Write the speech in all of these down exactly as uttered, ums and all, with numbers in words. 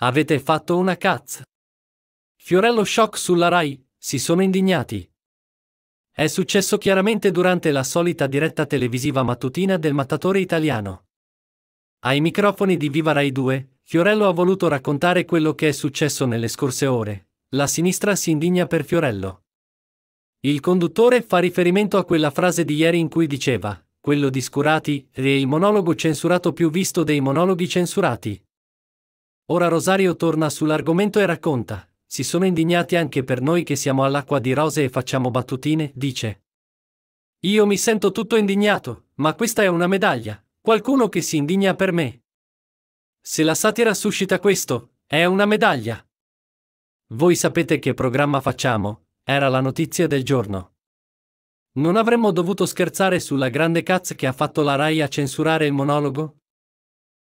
Avete fatto una cazzo. Fiorello shock sulla Rai, si sono indignati. È successo chiaramente durante la solita diretta televisiva mattutina del mattatore italiano. Ai microfoni di Viva Rai due, Fiorello ha voluto raccontare quello che è successo nelle scorse ore. La sinistra si indigna per Fiorello. Il conduttore fa riferimento a quella frase di ieri in cui diceva, quello di Scurati, è il monologo censurato più visto dei monologhi censurati. Ora Rosario torna sull'argomento e racconta, si sono indignati anche per noi che siamo all'acqua di rose e facciamo battutine, dice. Io mi sento tutto indignato, ma questa è una medaglia. Qualcuno che si indigna per me. Se la satira suscita questo, è una medaglia. Voi sapete che programma facciamo, era la notizia del giorno. Non avremmo dovuto scherzare sulla grande cazzo che ha fatto la Rai a censurare il monologo?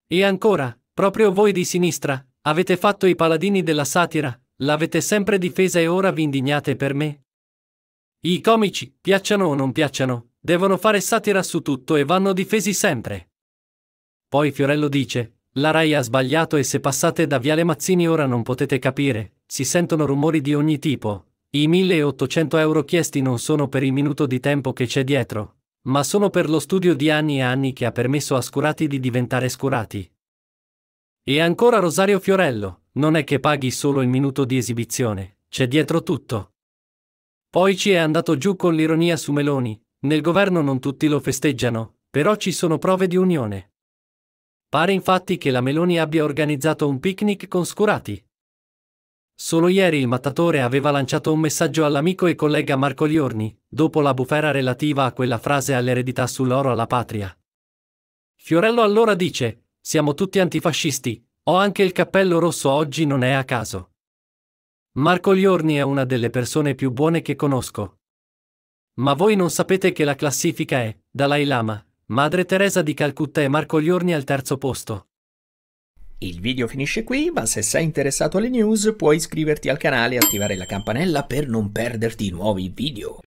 E ancora, proprio voi di sinistra, avete fatto i paladini della satira, l'avete sempre difesa e ora vi indignate per me? I comici, piacciano o non piacciano, devono fare satira su tutto e vanno difesi sempre. Poi Fiorello dice, la Rai ha sbagliato e se passate da Viale Mazzini ora non potete capire, si sentono rumori di ogni tipo, i milleottocento euro chiesti non sono per il minuto di tempo che c'è dietro, ma sono per lo studio di anni e anni che ha permesso a Scurati di diventare Scurati. E ancora Rosario Fiorello, non è che paghi solo il minuto di esibizione, c'è dietro tutto. Poi ci è andato giù con l'ironia su Meloni, nel governo non tutti lo festeggiano, però ci sono prove di unione. Pare infatti che la Meloni abbia organizzato un picnic con Scurati. Solo ieri il mattatore aveva lanciato un messaggio all'amico e collega Marco Liorni, dopo la bufera relativa a quella frase all'eredità sull'oro alla patria. Fiorello allora dice, siamo tutti antifascisti, ho anche il cappello rosso oggi non è a caso. Marco Liorni è una delle persone più buone che conosco. Ma voi non sapete che la classifica è Dalai Lama, Madre Teresa di Calcutta e Marco Liorni al terzo posto. Il video finisce qui, ma se sei interessato alle news puoi iscriverti al canale e attivare la campanella per non perderti i nuovi video.